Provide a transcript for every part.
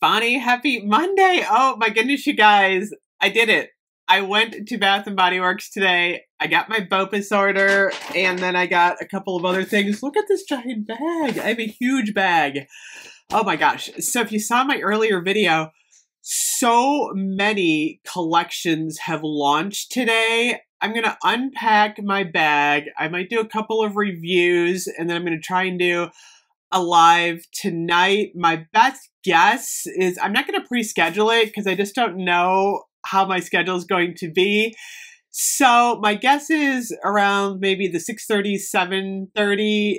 Bonnie, happy Monday. Oh my goodness, you guys. I did it. I went to Bath & Body Works today. I got my BOPIS order, and then I got a couple of other things. Look at this giant bag. I have a huge bag. Oh my gosh. So if you saw my earlier video, so many collections have launched today. I'm going to unpack my bag. I might do a couple of reviews, and then I'm going to try and do a live tonight. My best guess is I'm not going to pre-schedule it because I just don't know how my schedule is going to be. So my guess is around maybe the 6:30, 7:30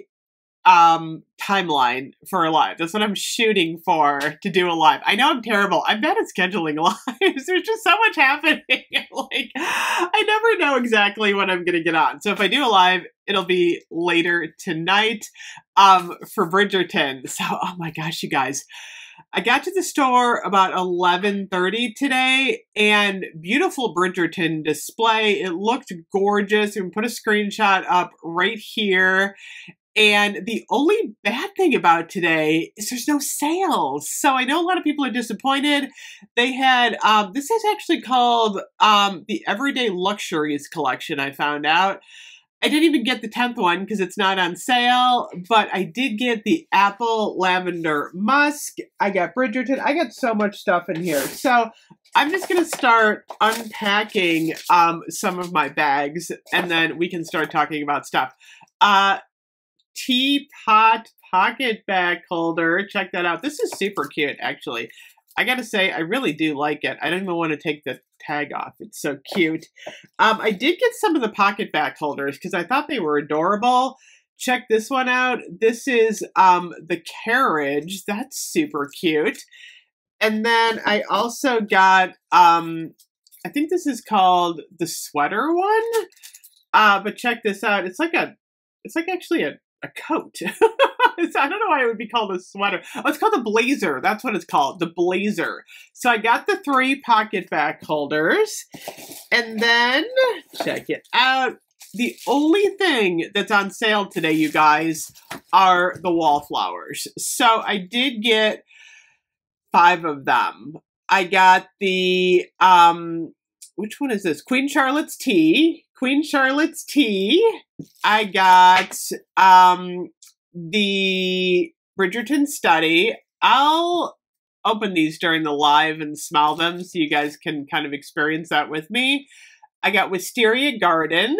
timeline for a live. That's what I'm shooting for, to do a live. I know I'm terrible. I'm bad at scheduling lives. There's just so much happening. Like, I never know exactly when I'm going to get on. So if I do a live, it'll be later tonight for Bridgerton. So, oh my gosh, you guys. I got to the store about 11:30 today, and beautiful Bridgerton display. It looked gorgeous. You can put a screenshot up right here. And the only bad thing about today is there's no sales. So I know a lot of people are disappointed. They had, this is actually called the Everyday Luxuries Collection, I found out. I didn't even get the 10th one because it's not on sale, but I did get the Apple Lavender Musk. I got Bridgerton. I got so much stuff in here. So I'm just going to start unpacking some of my bags, and then we can start talking about stuff. Teapot pocket bag holder. Check that out. This is super cute, actually. I got to say, I really do like it. I don't even want to take the tag off. It's so cute. I did get some of the pocket back holders because I thought they were adorable. Check this one out. This is the carriage. That's super cute. And then I also got, I think this is called the sweater one. But check this out. It's like a, it's actually a coat. I don't know why it would be called a sweater. Oh, it's called a blazer. That's what it's called, the blazer. So I got the 3 pocket back holders. And then, check it out. The only thing that's on sale today, you guys, are the wallflowers. So I did get 5 of them. I got the, which one is this? Queen Charlotte's Tea. Queen Charlotte's Tea. I got, the Bridgerton Study. I'll open these during the live and smell them so you guys can kind of experience that with me. I got Wisteria Garden.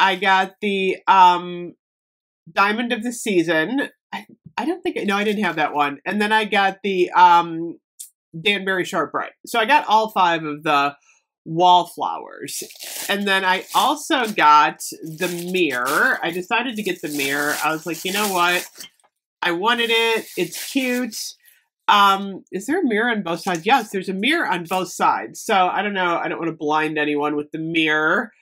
I got the Diamond of the Season. I don't think, no, I didn't have that one. And then I got the Danbury Sharp Bright. So I got all 5 of the wallflowers. And then I also got the mirror. I decided to get the mirror. I was like, you know what? I wanted it. It's cute. Is there a mirror on both sides? Yes, there's a mirror on both sides. So I don't know. I don't want to blind anyone with the mirror.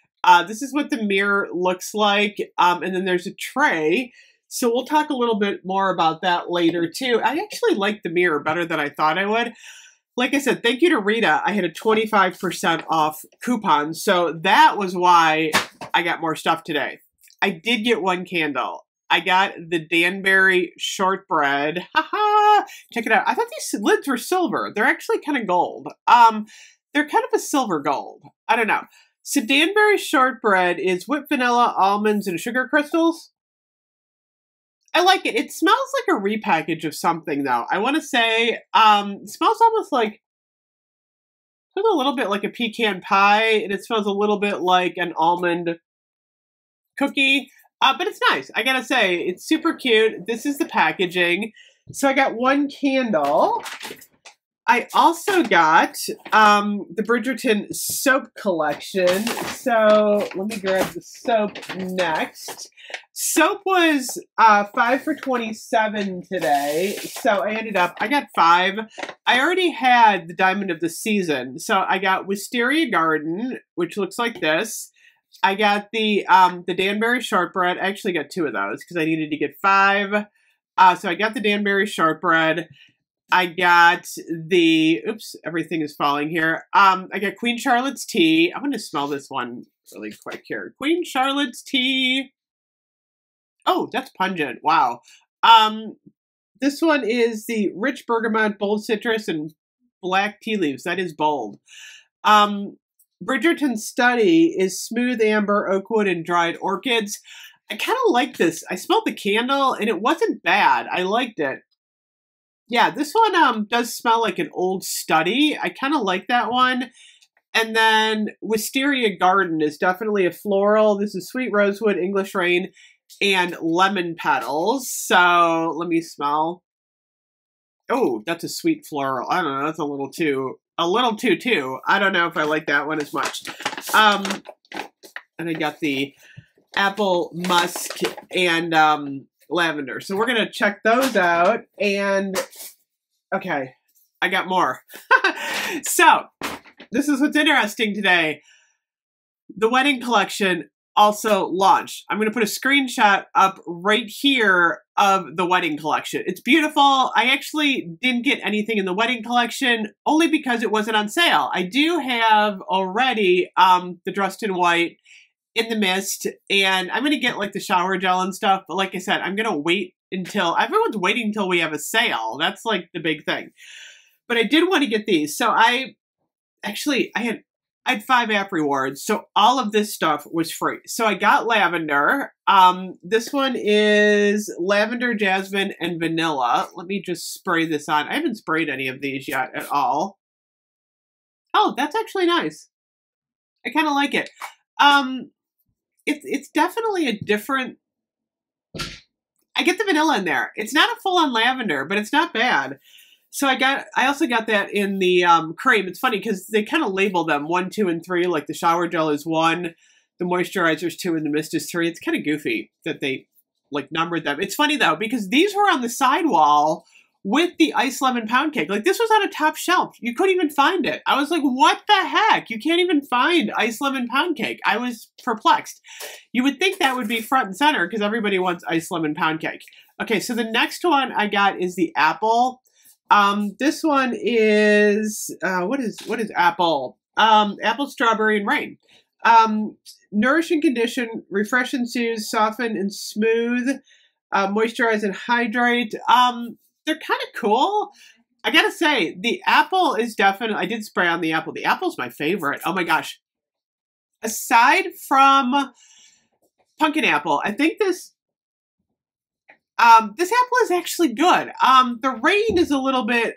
This is what the mirror looks like. And then there's a tray. So we'll talk a little bit more about that later too. I actually like the mirror better than I thought I would. Like I said, thank you to Rita. I had a 25% off coupon, so that was why I got more stuff today. I did get 1 candle. I got the Danbury shortbread. Haha! Check it out. I thought these lids were silver. They're actually kind of gold. They're kind of a silver gold. I don't know. So Danbury shortbread is whipped vanilla, almonds, and sugar crystals. I like it. It smells like a repackage of something, though. I want to say it smells almost like, it smells a little bit like a pecan pie, and it smells a little bit like an almond cookie, but it's nice. I got to say, it's super cute. This is the packaging. So I got 1 candle. I also got the Bridgerton soap collection. So let me grab the soap next. Soap was 5 for $27 today, so I ended up, I got 5. I already had the Diamond of the Season, so I got Wisteria Garden, which looks like this. I got the Danbury shortbread. I actually got 2 of those because I needed to get 5. So I got the Danbury shortbread. I got the, oops, everything is falling here. I got Queen Charlotte's Tea. I'm going to smell this one really quick here. Queen Charlotte's Tea. Oh, that's pungent. Wow. This one is the rich bergamot, bold citrus, and black tea leaves. That is bold. Bridgerton Study is smooth amber, oakwood, and dried orchids. I kind of like this. I smelled the candle, and it wasn't bad. I liked it. Yeah, this one does smell like an old study. I kind of like that one. And then Wisteria Garden is definitely a floral. This is Sweet Rosewood, English Rain, and Lemon Petals. So let me smell. Oh, that's a sweet floral. I don't know. That's a little too. I don't know if I like that one as much. And I got the Apple Musk and Lavender. So we're going to check those out. And, okay, I got more. So, this is what's interesting today. The wedding collection also launched. I'm going to put a screenshot up right here of the wedding collection. It's beautiful. I actually didn't get anything in the wedding collection only because it wasn't on sale. I do have already the Dressed in White, In the Mist, and I'm going to get like the shower gel and stuff. But like I said, I'm going to wait until everyone's waiting until we have a sale. That's like the big thing. But I did want to get these. So I had 5 app rewards, so all of this stuff was free. So I got lavender. This one is lavender, jasmine, and vanilla. Let me just spray this on. I haven't sprayed any of these yet at all. Oh, that's actually nice. I kind of like it. It's definitely a different... I get the vanilla in there. It's not a full-on lavender, but it's not bad. So I also got that in the cream. It's funny because they kind of label them 1, 2, and 3. Like the shower gel is 1, the moisturizer is 2, and the mist is 3. It's kind of goofy that they like numbered them. It's funny though because these were on the sidewall with the ice lemon pound cake. Like this was on a top shelf. You couldn't even find it. I was like, what the heck? You can't even find ice lemon pound cake. I was perplexed. You would think that would be front and center because everybody wants ice lemon pound cake. Okay, so the next one I got is the apple. This one is, what is apple? Apple, strawberry, and rain. Nourish and condition, refresh and soothe, soften and smooth, moisturize and hydrate. They're kind of cool. I gotta say, the apple is definitely, I did spray on the apple. The apple's my favorite. Oh my gosh. Aside from pumpkin apple, I think this apple is actually good. The rain is a little bit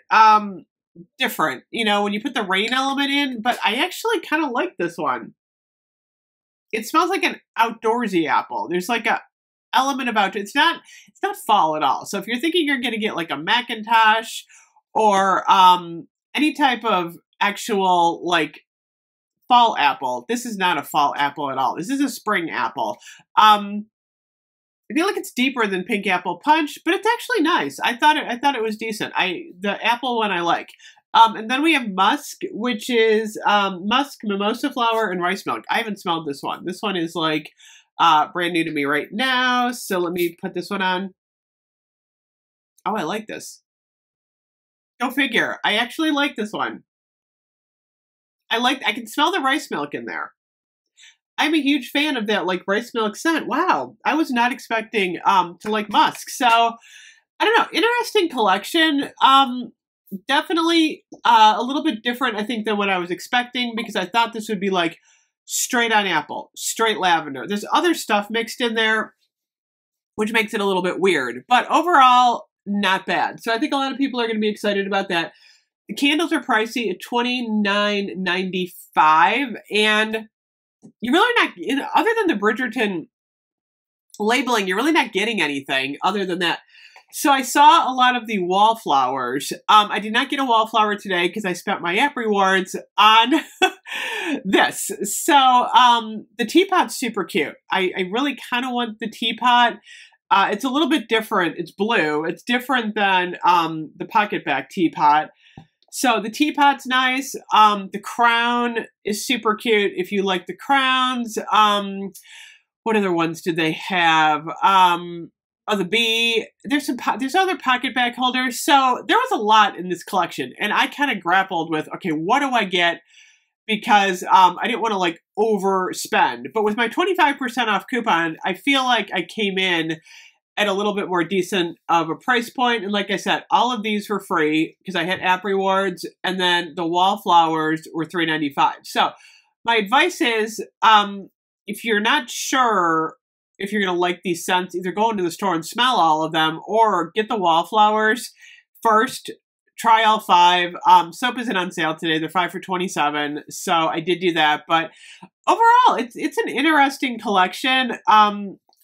different, you know, when you put the rain element in, but I actually kind of like this one. It smells like an outdoorsy apple. There's like a element about it. It's not fall at all. So if you're thinking you're going to get like a Macintosh or any type of actual like fall apple, this is not a fall apple at all. This is a spring apple. I feel like it's deeper than pink apple punch, but it's actually nice. I thought it was decent. The apple one I like. And then we have musk, which is musk, mimosa flower, and rice milk. I haven't smelled this one. This one is like brand new to me right now. So let me put this one on. Oh, I like this. Go figure. I actually like this one. I can smell the rice milk in there. I'm a huge fan of that, like, rice milk scent. Wow. I was not expecting to like musk. So, I don't know. Interesting collection. Definitely a little bit different, I think, than what I was expecting because I thought this would be, like, straight on apple, straight lavender. There's other stuff mixed in there, which makes it a little bit weird. But overall, not bad. So, I think a lot of people are going to be excited about that. The candles are pricey at $29.95. And... you're really not, you know, other than the Bridgerton labeling, you're really not getting anything other than that. So I saw a lot of the wallflowers. I did not get a wallflower today because I spent my app rewards on this. So the teapot's super cute. I really kind of want the teapot. It's a little bit different. It's blue. It's different than the pocketback teapot. So the teapot's nice. The crown is super cute if you like the crowns. What other ones did they have? Oh, the bee. There's other pocket bag holders. So there was a lot in this collection, and I kind of grappled with, okay, what do I get? Because I didn't want to like overspend. But with my 25% off coupon, I feel like I came in at a little bit more decent of a price point. And like I said, all of these were free because I hit app rewards, and then the wallflowers were $3.95. So my advice is, if you're not sure if you're going to like these scents, either go into the store and smell all of them, or get the wallflowers first. Try all five. Soap isn't on sale today. They're 5 for $27. So I did do that. But overall, it's an interesting collection.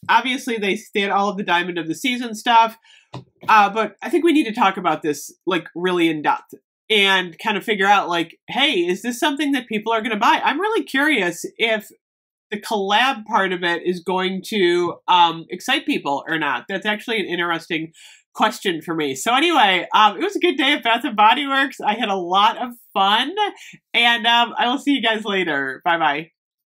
Obviously, they had all of the Diamond of the Season stuff. But I think we need to talk about this like really in depth and kind of figure out like, hey, is this something that people are going to buy? I'm really curious if the collab part of it is going to excite people or not. That's actually an interesting question for me. So anyway, it was a good day at Bath & Body Works. I had a lot of fun, and I will see you guys later. Bye-bye.